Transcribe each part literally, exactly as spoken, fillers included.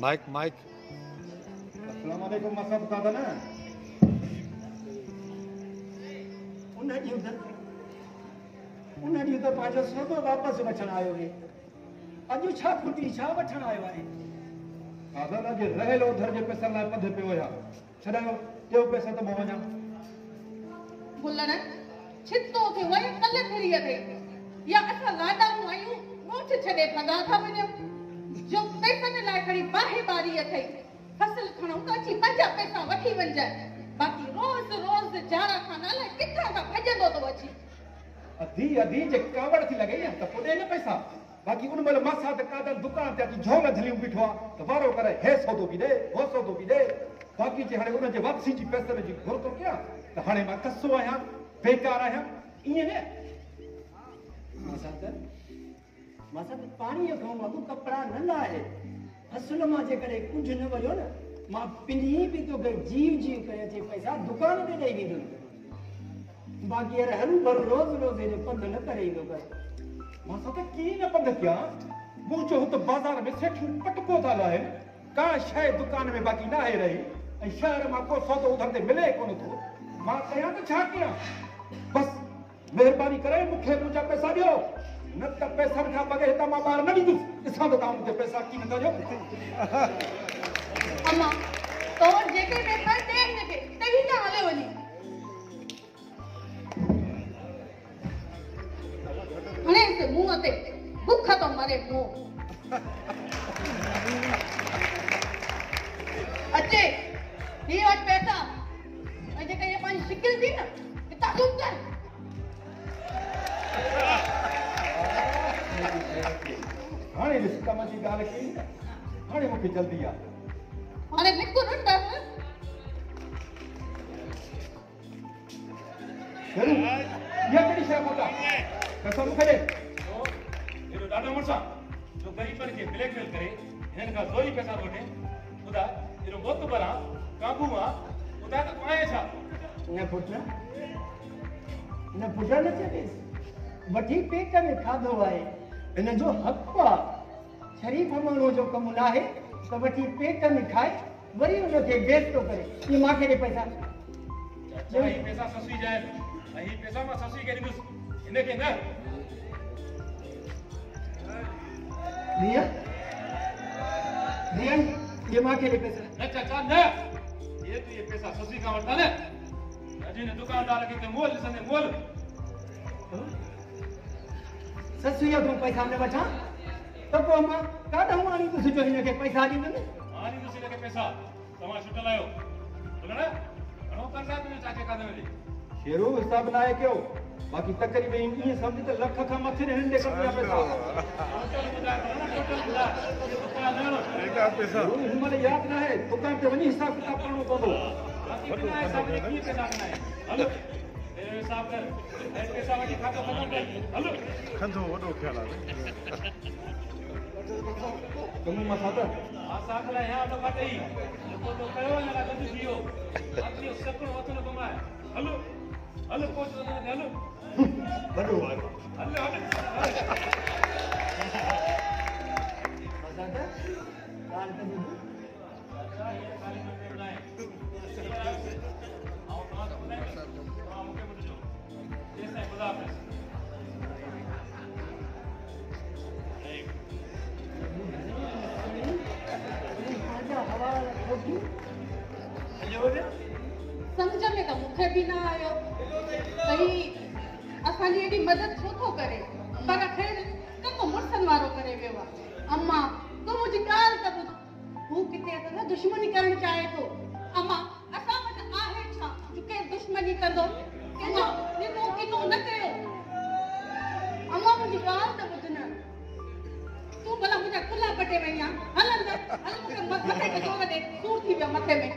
Mic mic उन पांच सौ तो वापस वठण आयो है। अज छा फुटी छा वठण आयो है दादा ना जे रहल उधर जे पैसा ला पधे पे होया छडायो जो पैसा तो मोवना बुलण छितो थे वई कल थरी थे या असा लाडा हु आयु गोठ छडे भगा था वने जो पैसा ने ला खड़ी बाहे बारी थई फसल खणो तो अच्छी पंजा पैसा वठी वन जाए बाकी रोज रोज जाड़ा खाना ला किथा का भजदो तो अच्छी अधी अधी जे कावड़ थी लगे या तो पुदे ने पैसा बाकी उन मल मसा त कादन दुकान ते झोंग धली बिठो त वारो करे हे सौदो भी दे वो सौदो भी दे बाकी जे हने उन जे वापसी जी पैसे जी घुर तो क्या त हने मा कसो आया बेकार आया इने ने मसा त मसा त पानी ए घों मगु कपड़ा न लाए असल मा जे करे कुछ न वयो न मा पिनी भी तो जीव जीव करे जे पैसा दुकान दे दे वीदो बाकी रहन भर रोज रोज ने पंद न करे दो बस मासा तो की न बंद किया वो जो तो बाजार में सेठ पटको था लाए का शाय दुकान में बाकी ना है रही ए शहर में को सौदो उधर ते मिले कोन तो मां कया तो छा किया बस मेहरबानी करे मुखे मुजा पैसा दियो न त पैसा खा बगे त मां बार न दीदू इसा तो काम ते पैसा की न दो अम्मा तो जेके पेपर दे न के तही ना हले वनी अने से मुंह ते भूख तो मरे मो अच्छे ये और पैसा अजे के ये पांच शिकल दी ना इतना दूर कर हाने इसका मजी गाल की हाने मुके जल्दी आ हाने निको नटा करू ये कड़ी शा बोटा कसम खड़े एरो दादा मुसा जो गरीबन के ब्लैकमेल करे इनन का जोई पैसा वठे खुदा एरो मोतबरा काबू आ खुदा तो पाए छा ने पुछा ने पुछा न छे वठी पेट में खाधो आए इन जो हक आ शरीफ मानो जो कम ना है तो वठी पेट में खाए वरी उन के बेच तो करे ये मां के पैसा अच्छा ये पैसा ससुई जाए ये पैसा मां ससुई के दिस इने के ना दिया दिया ये मां के पैसा अच्छा अच्छा ना ये तो ये पैसा ससी का वठा ना अजी ने दुकानदार के के मोल सने मोल ससुया तो पैसा ने वठा तो को मां कादा हूं आनी तो सजो इने के पैसा दी ने आनी तो इने के पैसा तमा छुटल आयो बोलना घणो कर्जा ने चाके कादे रे शेरू हिसाब ना है क्यों बाकी तकरीब ये समझ त लाख का मथे रहन दे कपिया पैसा का पैसा हमने याद ना है दुकान पे वनी हिसाब किताब पढ़ो पड़ो बाकी बिना हिसाब के की पैसा ना है हेलो ए हिसाब कर ए पैसा वाली खाता खत्म कर हेलो खंदो वडो ख्याल आ तुम मसात आ साथ ला यहां तो बटई तो कयो ना गद दियो अपनी सकण वतन बमाए हेलो हेलो कोच ने हेलो बड़ो हेलो मसात काल पे अच्छा ये खाली में बोलना है आओ बात बोलना है हां मुके मत जो जैसा है खुदा हाफिज समझ में तो मुखे भी ना आयो सही असा जी एडी मदद छो तो करे पर खैर कको मुर्सन वारो करे वेवा अम्मा तू मुझे गाल कर हु किते तो ना दुश्मनी करन चाहे तो अम्मा असा मत आहे छा के दुश्मनी कर दो के जो निको किनो न कयो अम्मा मुझे गाल तो बुझना तू भला मुझे कुला पटे वैया हलन हल मुके मथे के जोर दे सूर थी वे मथे में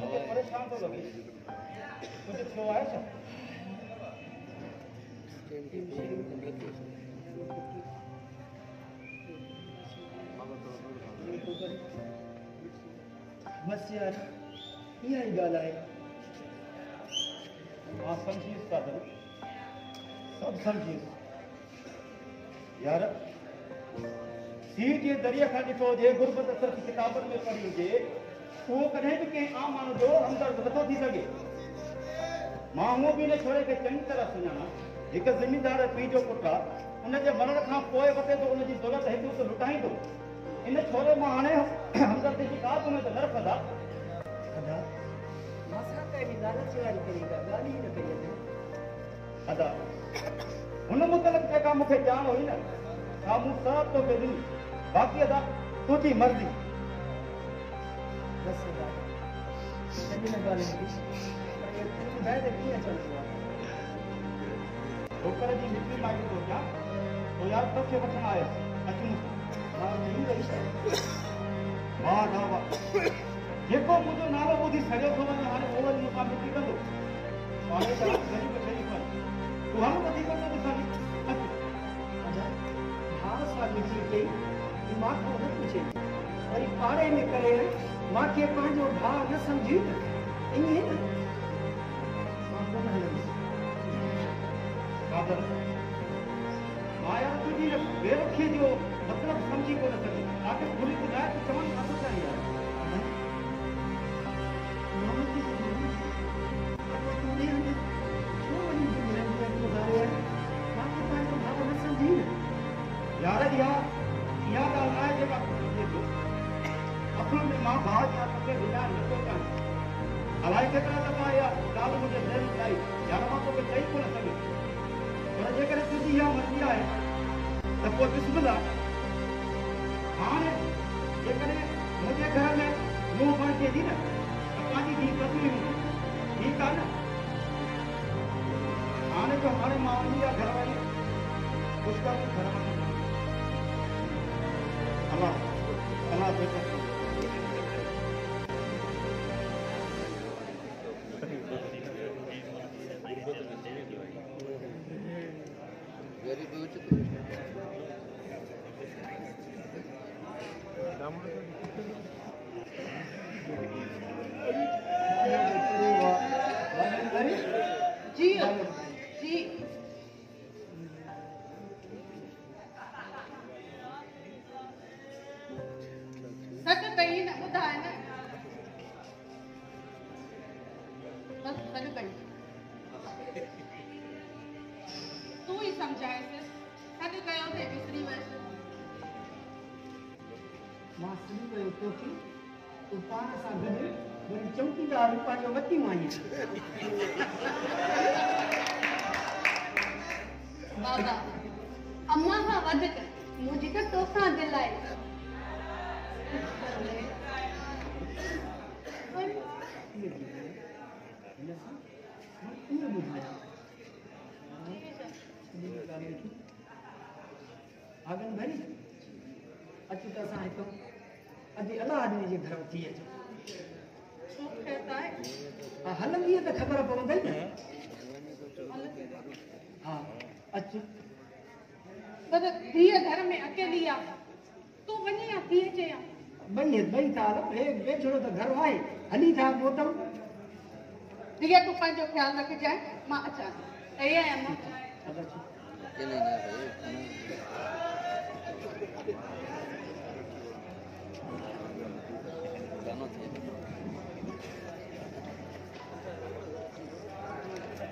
मुझे परेशान तो लगी मुझे फ्लो आया था बस यार ये ही गाल है आसान चीज का दर सब सब चीज यार सीट ये दरिया खाली तो जे गुरबत असर की किताबत में पढ़ी जे वो कदे भी के आम मानो जो हमदर्द नथो थी सके मां हूं भी ने छोरे के चंगी तरह सुना एक जिम्मेदार पी जो पुट उन जे मरण का पोए वते तो उन जी दौलत हेतु तो लुटाई दो इन छोरे मां आने हमदर्द की बात में तो नरफदा अदा मासा का भी लालच वाली करी का गाली न करी अदा उन मुतलक जे का मुखे जान होई ना का मु साथ तो करी बाकी अदा तुझी मर्जी बस यार सभी ने गाली दी पर ये तू बैठ के क्या चल रहा है होकर जी मिट्टी मांग तो क्या तो यार तब के बचना आया अच्छी हां नहीं रही है वाह दावा देखो मुझे नालो बुद्धि सजो तो ना हां ओवर मुकाम मिट्टी कर दो और ये सब गली गली पर तू हम गति कर तो दिखा अच्छा हां साथ मिट्टी के दिमाग को मत पूछे और पारे में करे मां के पांजो भा न समझी इने कादर माया तुझी ने बेरखे जो मतलब समझी को न सके आके भूली तो जाए तो चमन असर चाहिए यार यार यार का आए जब अपने मां बात या के बिना निको का हलाई के तरह का या डाल मुझे देन लाई यार मां को कई को न सके पर जे करे तुझी या मर्जी है तो को बिस्मिल्लाह हां जे करे मुझे घर में मुंह पर के दी ना पानी दी कतली ठीक है ना आने तो हमारे मां या घर वाली उसका घर में अल्लाह अल्लाह देखो बाबा अम्मा का वधक मुझे तो तोसा दिल है आगन भाई अच्छी तरह से तो अजी अल्लाह आदमी के घर थी है कहता है हलंगी है तो खबर पवंदी ना हां अच्छा बस ये घर में अकेली आ तू वनी आ थी जे बनी बई ताल हे बेछड़ो तो घर वाई हली था मोटम दिया तू पांजो ख्याल रख जाए मां अच्छा ए है अम्मा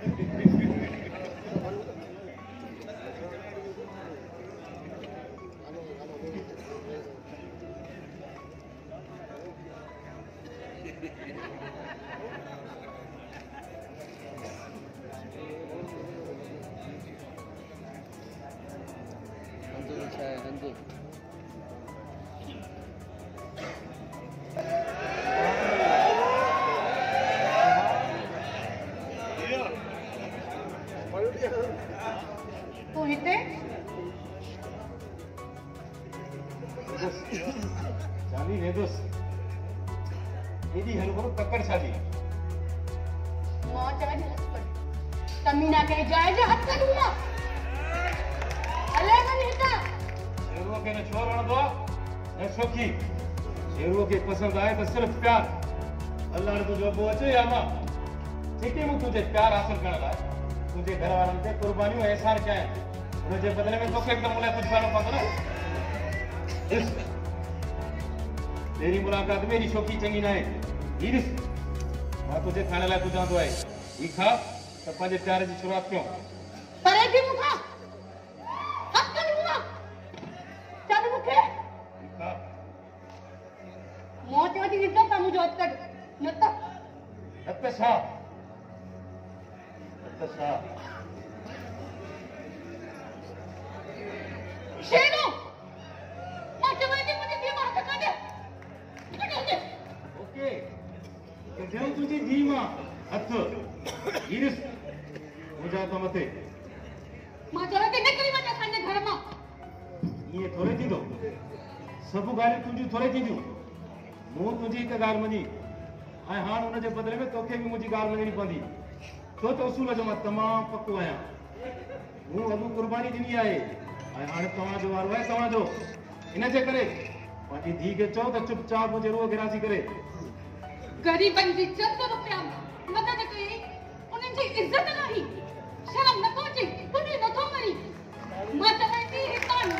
नहीं नहीं भाई जानो थे से। तू हिते चाली ने दोस इदी हरबर पकड़ चाली मौज आज हस्पड़ कमी ना कहे जाए जे हद कर हुआ अलग नहीं था शेरों के न छोड़ दो न शौकी शेरों के पसंद आए तो सिर्फ प्यार अल्लाह ने तुझे बोचे यामा ठीक है मु तुझे प्यार हासिल करना है तुझे घर वालों से कुर्बानी और एहसान क्या है मुझे बदले में तो एकदम मुलाकात कुछ वालों पता है इस तेरी मुलाकात मेरी शौकी चंगी ना है इस मैं तुझे खाने लायक कुछ ना दो है ये खा तब पंजे प्यार जी शुरुआत क्यों परे भी मुखा मौत वाली जितना कामू जोत कर नत्ता नत्ता शाह नत्ता शाह शेरों मौत वाली मुझे बीमार कर दे कर दे ओके जब तुझे बीमार अच्छा इरिस मुझे तो मते माँ चलो ते निकली मत अपने घर माँ ये थोड़े दिन दो सब गाली तुझे थोड़े दिन दो मो तुझे एक गाल मनी आय हां उन जे बदले में तोके भी मुझे गाल मनी पड़ी तो तो उसूल जो मत तमाम पक्को आया वो अबू कुर्बानी दिनी आए आय हां तमा जो वार है तमा जो इने जे करे पाजी धी के चो तो चुपचाप मुझे रो गिरासी करे गरीबन जी चंद रुपया मदद करी उनन जी इज्जत नहीं शर्म न पहुंची तुने न तो मरी मत नहीं हितान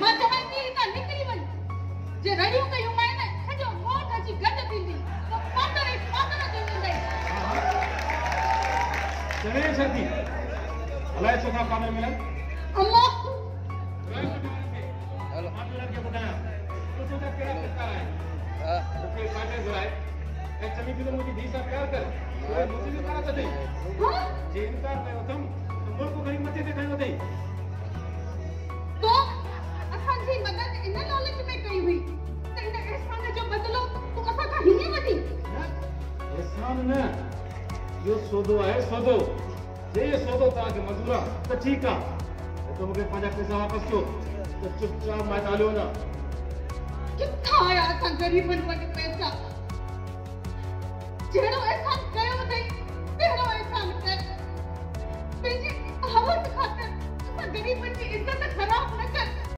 मत हंसी ता निकली वन जे रहियो कयो माने खजो मोठ जी गद दिंदी तो पातरे पातरे दिंदी चले सदी अलाय सदा कामर मिलन अल्लाह हेलो आप लोग के बताया तो सदा केड़ा करता है हां ओके पाटे जुराए ए चली भी तो मुझे धी सा प्यार कर कोई मुझे भी करा दे हां जे इनकार कयो तुम मुल्क को गरीब मते से कयो दे तो जी मदद इन नॉलेज में कई हुई तेरे एहसान जो बदलो तो असा का हिने वती एहसान न यो सौदो है सौदो जे सौदो ता के मजूरा तो ठीक है तो मुके पाजा पैसा वापस क्यों तो चुपचाप मत आलो ना किथा आया सा गरीबन वट पैसा जेड़ो एहसान कयो तई